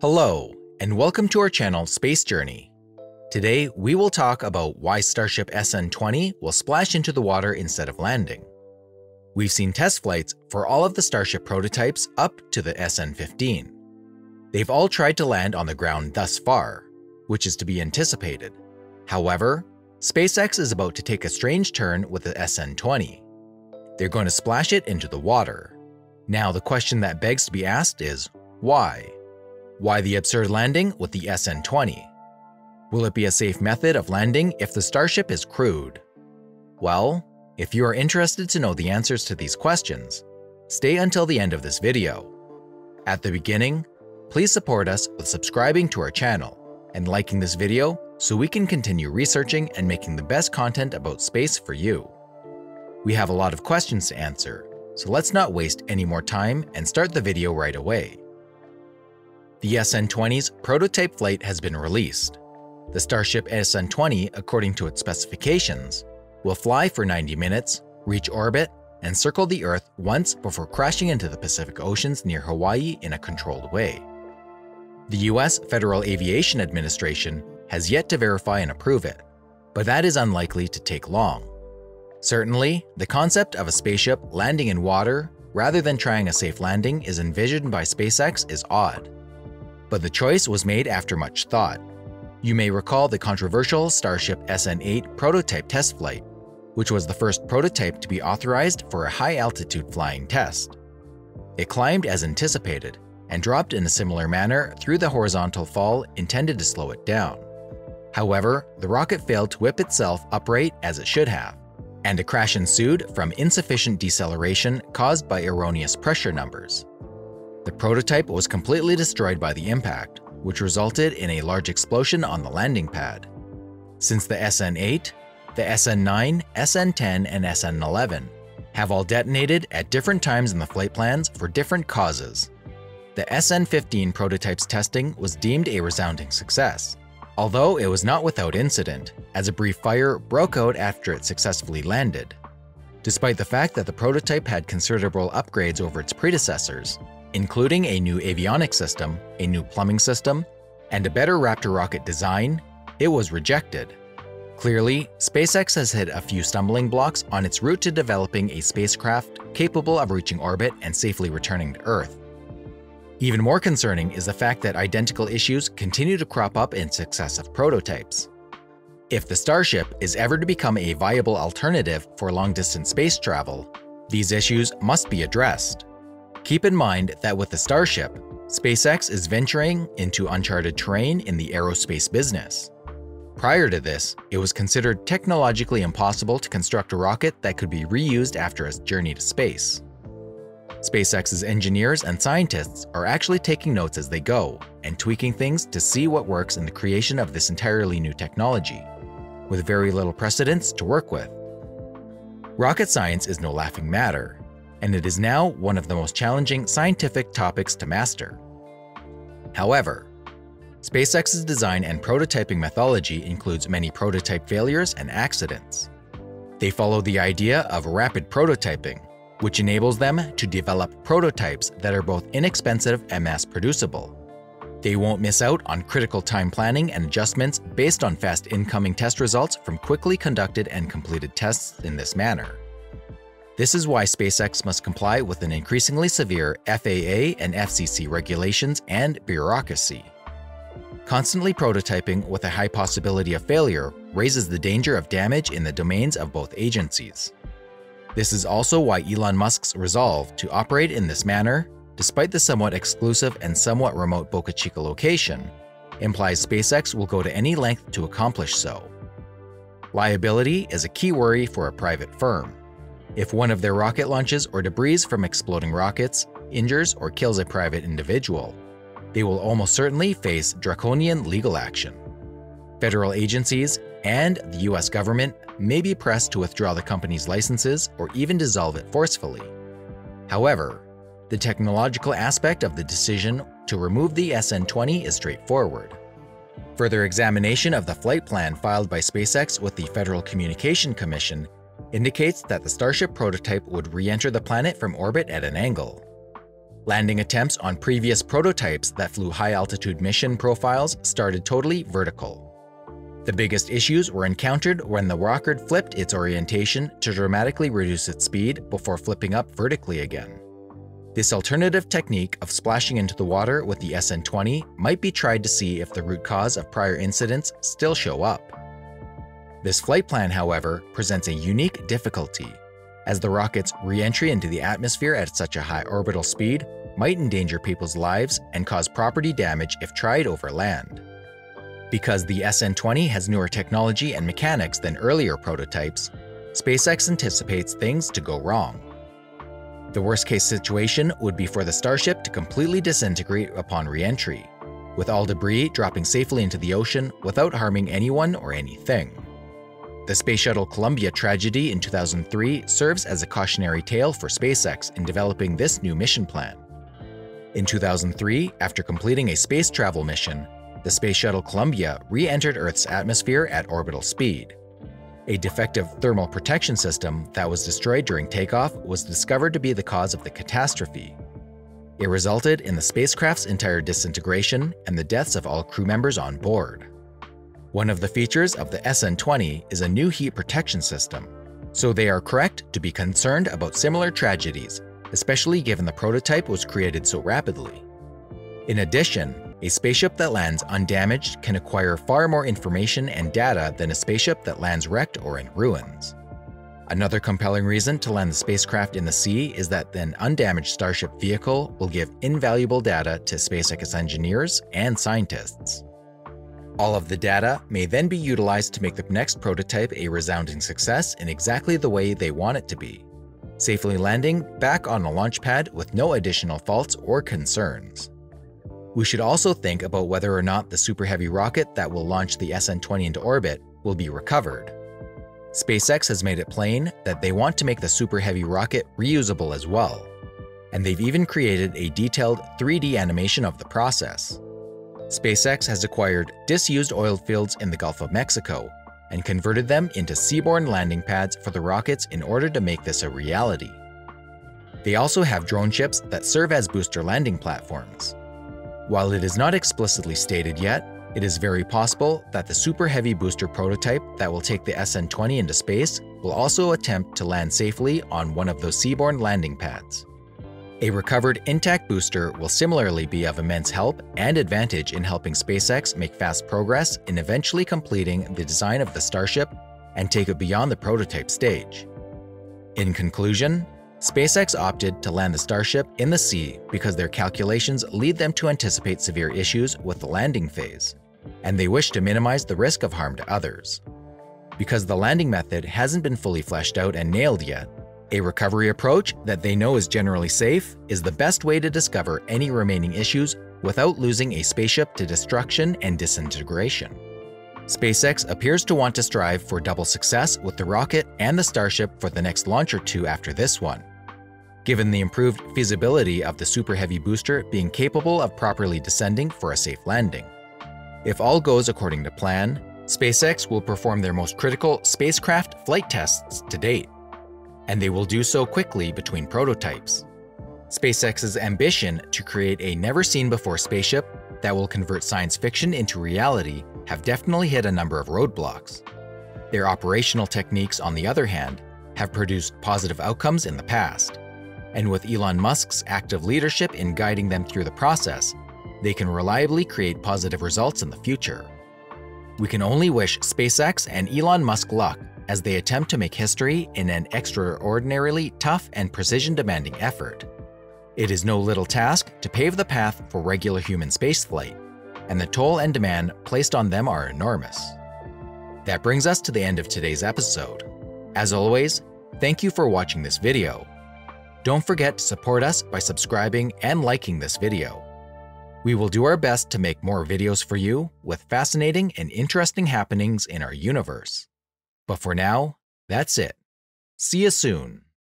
Hello, and welcome to our channel Space Journey. Today, we will talk about why Starship SN20 will splash into the water instead of landing. We've seen test flights for all of the Starship prototypes up to the SN15. They've all tried to land on the ground thus far, which is to be anticipated. However, SpaceX is about to take a strange turn with the SN20. They're going to splash it into the water. Now, the question that begs to be asked is, why? Why the absurd landing with the SN20? Will it be a safe method of landing if the Starship is crewed? Well, if you are interested to know the answers to these questions, stay until the end of this video. At the beginning, please support us with subscribing to our channel and liking this video so we can continue researching and making the best content about space for you. We have a lot of questions to answer, so let's not waste any more time and start the video right away. The SN20's prototype flight has been released. The Starship SN20, according to its specifications, will fly for 90 minutes, reach orbit, and circle the Earth once before crashing into the Pacific Oceans near Hawaii in a controlled way. The U.S. Federal Aviation Administration has yet to verify and approve it, but that is unlikely to take long. Certainly, the concept of a spaceship landing in water rather than trying a safe landing is envisioned by SpaceX is odd. But the choice was made after much thought. You may recall the controversial Starship SN8 prototype test flight, which was the first prototype to be authorized for a high-altitude flying test. It climbed as anticipated and dropped in a similar manner through the horizontal fall intended to slow it down. However, the rocket failed to whip itself upright as it should have, and a crash ensued from insufficient deceleration caused by erroneous pressure numbers. The prototype was completely destroyed by the impact, which resulted in a large explosion on the landing pad. Since the SN8, the SN9, SN10, and SN11 have all detonated at different times in the flight plans for different causes. The SN15 prototype's testing was deemed a resounding success, although it was not without incident, as a brief fire broke out after it successfully landed. Despite the fact that the prototype had considerable upgrades over its predecessors, including a new avionics system, a new plumbing system, and a better Raptor rocket design, it was rejected. Clearly, SpaceX has hit a few stumbling blocks on its route to developing a spacecraft capable of reaching orbit and safely returning to Earth. Even more concerning is the fact that identical issues continue to crop up in successive prototypes. If the Starship is ever to become a viable alternative for long-distance space travel, these issues must be addressed. Keep in mind that with the Starship, SpaceX is venturing into uncharted terrain in the aerospace business. Prior to this, it was considered technologically impossible to construct a rocket that could be reused after its journey to space. SpaceX's engineers and scientists are actually taking notes as they go and tweaking things to see what works in the creation of this entirely new technology, with very little precedence to work with. Rocket science is no laughing matter, and it is now one of the most challenging scientific topics to master. However, SpaceX's design and prototyping methodology includes many prototype failures and accidents. They follow the idea of rapid prototyping, which enables them to develop prototypes that are both inexpensive and mass-producible. They won't miss out on critical time planning and adjustments based on fast incoming test results from quickly conducted and completed tests in this manner. This is why SpaceX must comply with an increasingly severe FAA and FCC regulations and bureaucracy. Constantly prototyping with a high possibility of failure raises the danger of damage in the domains of both agencies. This is also why Elon Musk's resolve to operate in this manner, despite the somewhat exclusive and somewhat remote Boca Chica location, implies SpaceX will go to any length to accomplish so. Liability is a key worry for a private firm. If one of their rocket launches or debris from exploding rockets injures or kills a private individual, they will almost certainly face draconian legal action. Federal agencies and the U.S. government may be pressed to withdraw the company's licenses or even dissolve it forcefully. However, the technological aspect of the decision to remove the SN20 is straightforward. Further examination of the flight plan filed by SpaceX with the Federal Communications Commission indicates that the Starship prototype would re-enter the planet from orbit at an angle. Landing attempts on previous prototypes that flew high-altitude mission profiles started totally vertical. The biggest issues were encountered when the rocket flipped its orientation to dramatically reduce its speed before flipping up vertically again. This alternative technique of splashing into the water with the SN20 might be tried to see if the root cause of prior incidents still show up. This flight plan, however, presents a unique difficulty, as the rocket's re-entry into the atmosphere at such a high orbital speed might endanger people's lives and cause property damage if tried over land. Because the SN20 has newer technology and mechanics than earlier prototypes, SpaceX anticipates things to go wrong. The worst-case situation would be for the Starship to completely disintegrate upon re-entry, with all debris dropping safely into the ocean without harming anyone or anything. The Space Shuttle Columbia tragedy in 2003 serves as a cautionary tale for SpaceX in developing this new mission plan. In 2003, after completing a space travel mission, the Space Shuttle Columbia re-entered Earth's atmosphere at orbital speed. A defective thermal protection system that was destroyed during takeoff was discovered to be the cause of the catastrophe. It resulted in the spacecraft's entire disintegration and the deaths of all crew members on board. One of the features of the SN20 is a new heat protection system, so they are correct to be concerned about similar tragedies, especially given the prototype was created so rapidly. In addition, a spaceship that lands undamaged can acquire far more information and data than a spaceship that lands wrecked or in ruins. Another compelling reason to land the spacecraft in the sea is that an undamaged Starship vehicle will give invaluable data to SpaceX engineers and scientists. All of the data may then be utilized to make the next prototype a resounding success in exactly the way they want it to be, safely landing back on a launch pad with no additional faults or concerns. We should also think about whether or not the Super Heavy rocket that will launch the SN20 into orbit will be recovered. SpaceX has made it plain that they want to make the Super Heavy rocket reusable as well, and they've even created a detailed 3D animation of the process. SpaceX has acquired disused oil fields in the Gulf of Mexico and converted them into seaborne landing pads for the rockets in order to make this a reality. They also have drone ships that serve as booster landing platforms. While it is not explicitly stated yet, it is very possible that the Super Heavy booster prototype that will take the SN20 into space will also attempt to land safely on one of those seaborne landing pads. A recovered intact booster will similarly be of immense help and advantage in helping SpaceX make fast progress in eventually completing the design of the Starship and take it beyond the prototype stage. In conclusion, SpaceX opted to land the Starship in the sea because their calculations lead them to anticipate severe issues with the landing phase, and they wish to minimize the risk of harm to others. Because the landing method hasn't been fully fleshed out and nailed yet, a recovery approach that they know is generally safe is the best way to discover any remaining issues without losing a spaceship to destruction and disintegration. SpaceX appears to want to strive for double success with the rocket and the Starship for the next launch or two after this one. Given the improved feasibility of the Super Heavy booster being capable of properly descending for a safe landing. If all goes according to plan, SpaceX will perform their most critical spacecraft flight tests to date, and they will do so quickly between prototypes. SpaceX's ambition to create a never-seen-before spaceship that will convert science fiction into reality have definitely hit a number of roadblocks. Their operational techniques, on the other hand, have produced positive outcomes in the past. And with Elon Musk's active leadership in guiding them through the process, they can reliably create positive results in the future. We can only wish SpaceX and Elon Musk luck as they attempt to make history in an extraordinarily tough and precision-demanding effort. It is no little task to pave the path for regular human spaceflight, and the toll and demand placed on them are enormous. That brings us to the end of today's episode. As always, thank you for watching this video. Don't forget to support us by subscribing and liking this video. We will do our best to make more videos for you with fascinating and interesting happenings in our universe. But for now, that's it. See you soon.